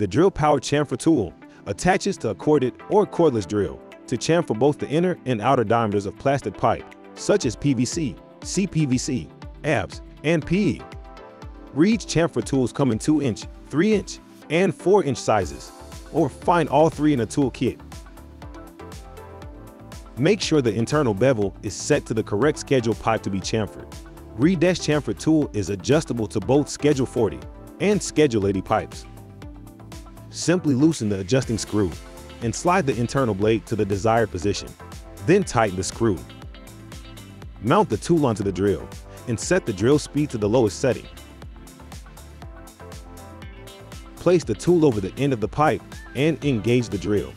The drill-powered chamfer tool attaches to a corded or cordless drill to chamfer both the inner and outer diameters of plastic pipe, such as PVC, CPVC, ABS, and PE. Reed's chamfer tools come in 2-inch, 3-inch, and 4-inch sizes, or find all three in a tool kit. Make sure the internal bevel is set to the correct schedule pipe to be chamfered. Reed's chamfer tool is adjustable to both Schedule 40 and Schedule 80 pipes. Simply loosen the adjusting screw and slide the internal blade to the desired position, then tighten the screw. Mount the tool onto the drill and set the drill speed to the lowest setting. Place the tool over the end of the pipe and engage the drill.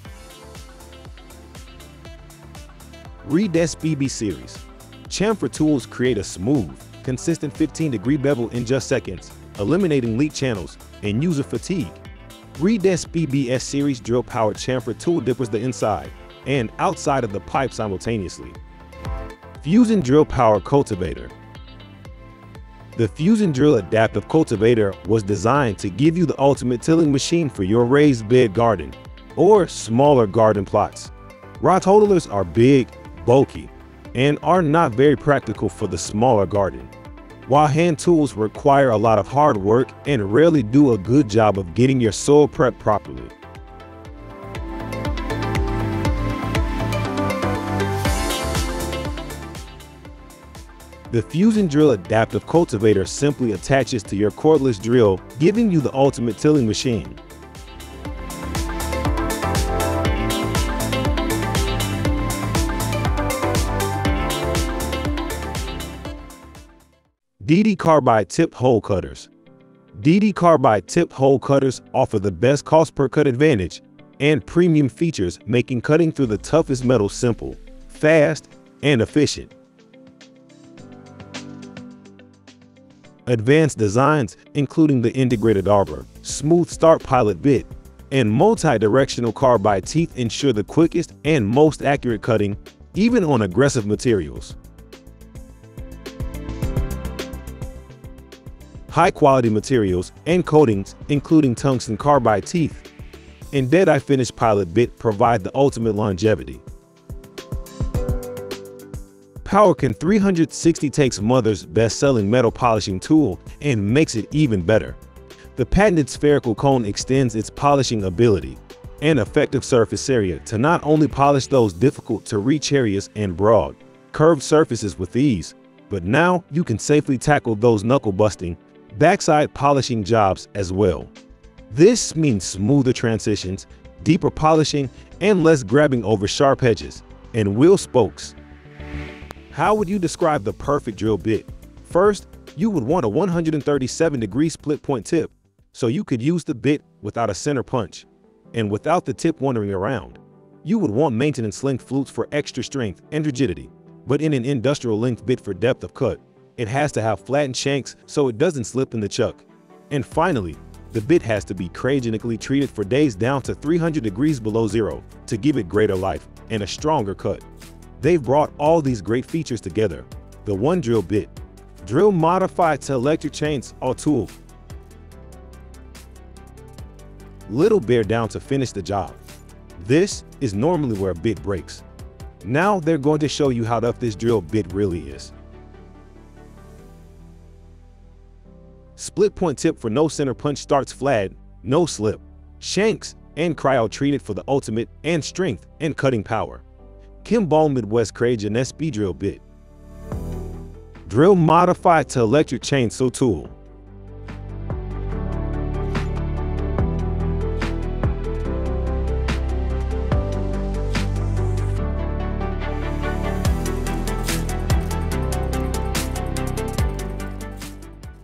Reed DESP BB series chamfer tools create a smooth, consistent 15-degree bevel in just seconds, eliminating leak channels and user fatigue. Reed DESP BBS series drill-powered chamfer tool dippers the inside and outside of the pipe simultaneously. Fusion drill power cultivator. The Fusion drill adaptive cultivator was designed to give you the ultimate tilling machine for your raised bed garden or smaller garden plots. Rod holders are big, bulky, and are not very practical for the smaller garden. While hand tools require a lot of hard work and rarely do a good job of getting your soil prepped properly. The Fusion drill adaptive cultivator simply attaches to your cordless drill, giving you the ultimate tilling machine. DD carbide tip hole cutters. DD carbide tip hole cutters offer the best cost per cut advantage and premium features, making cutting through the toughest metal simple, fast, and efficient. Advanced designs, including the integrated arbor, smooth start pilot bit, and multi-directional carbide teeth ensure the quickest and most accurate cutting, even on aggressive materials. High-quality materials and coatings, including tungsten carbide teeth and dead-eye finish pilot bit, provide the ultimate longevity. PowerCone 360 takes Mothers' best-selling metal polishing tool and makes it even better. The patented spherical cone extends its polishing ability and effective surface area to not only polish those difficult-to-reach areas and broad, curved surfaces with ease, but now you can safely tackle those knuckle-busting, backside polishing jobs as well. This means smoother transitions, deeper polishing, and less grabbing over sharp edges and wheel spokes. How would you describe the perfect drill bit? First, you would want a 137-degree split point tip, so you could use the bit without a center punch and without the tip wandering around. You would want maintenance length flutes for extra strength and rigidity, but in an industrial length bit for depth of cut. It has to have flattened shanks so it doesn't slip in the chuck. And finally, the bit has to be cryogenically treated for days down to 300 degrees below zero to give it greater life and a stronger cut. They've brought all these great features together. The one drill bit. Drill modified to electric chainsaw tool. Little bear down to finish the job. This is normally where a bit breaks. Now they're going to show you how tough this drill bit really is. Split point tip for no center punch starts flat, no slip. Shanks and cryo treated for the ultimate and strength and cutting power. Kimball Midwest CPVC drill bit. Drill modified to electric chainsaw tool.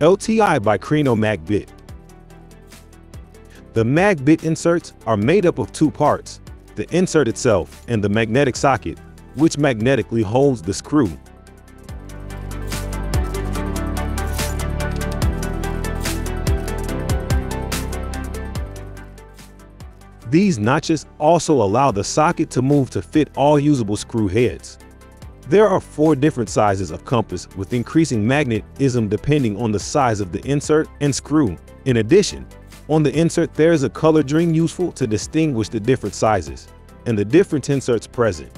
LTI by Krino Mag-Bit. The Mag-Bit inserts are made up of two parts, the insert itself and the magnetic socket, which magnetically holds the screw. These notches also allow the socket to move to fit all usable screw heads. There are 4 different sizes of compass with increasing magnetism depending on the size of the insert and screw. In addition, On the insert, there is a color ring useful to distinguish the different sizes and the different inserts present.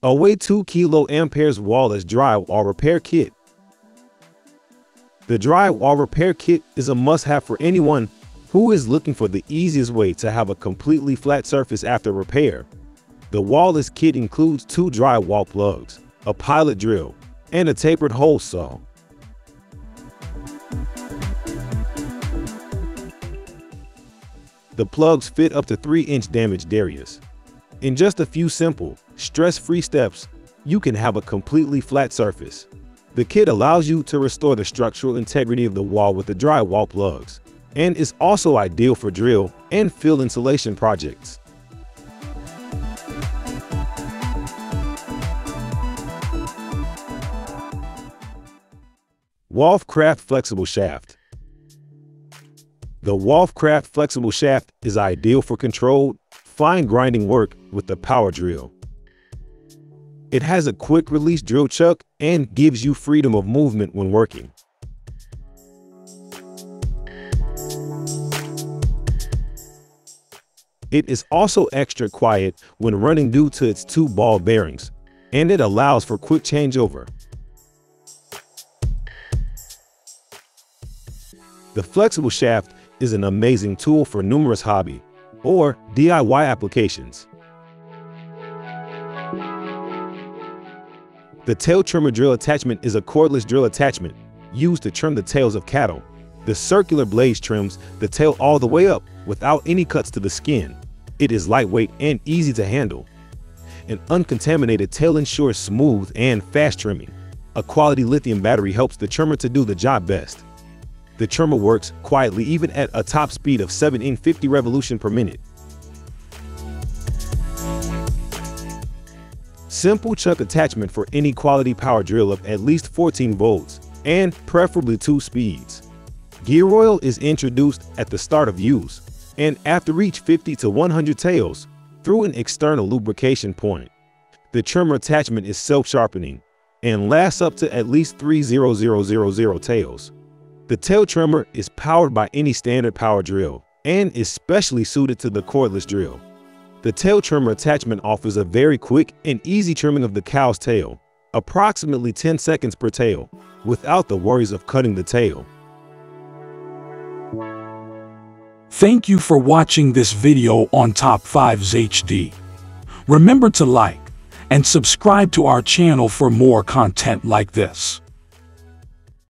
Allway 2 kA Wall-EZ Drywall Repair Kit. The drywall repair kit is a must-have for anyone who is looking for the easiest way to have a completely flat surface after repair. The Wall-EZ kit includes 2 drywall plugs, a pilot drill, and a tapered hole saw. The plugs fit up to 3-inch damaged areas. In just a few simple, stress-free steps, you can have a completely flat surface. The kit allows you to restore the structural integrity of the wall with the drywall plugs, and is also ideal for drill and field insulation projects. Wolfcraft Flexible Shaft. The Wolfcraft Flexible Shaft is ideal for controlled, fine grinding work with the power drill. It has a quick release drill chuck and gives you freedom of movement when working. It is also extra quiet when running due to its 2 ball bearings, and it allows for quick changeover. The flexible shaft is an amazing tool for numerous hobby or DIY applications. The tail trimmer drill attachment is a cordless drill attachment used to trim the tails of cattle. The circular blade trims the tail all the way up without any cuts to the skin. It is lightweight and easy to handle. An uncontaminated tail ensures smooth and fast trimming. A quality lithium battery helps the trimmer to do the job best. The trimmer works quietly even at a top speed of 750 revolutions per minute. Simple chuck attachment for any quality power drill of at least 14 volts and preferably 2 speeds. Gear oil is introduced at the start of use and after each 50 to 100 tails through an external lubrication point. The trimmer attachment is self-sharpening and lasts up to at least 3,000 tails. The tail trimmer is powered by any standard power drill and is specially suited to the cordless drill. The tail trimmer attachment offers a very quick and easy trimming of the cow's tail, approximately 10 seconds per tail, without the worries of cutting the tail. Thank you for watching this video on Top 5s HD. Remember to like and subscribe to our channel for more content like this.